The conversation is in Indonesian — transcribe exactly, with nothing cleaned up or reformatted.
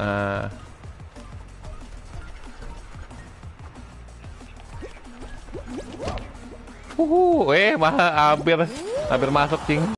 uh, Uhuh, eh malah hampir hampir masuk, cing.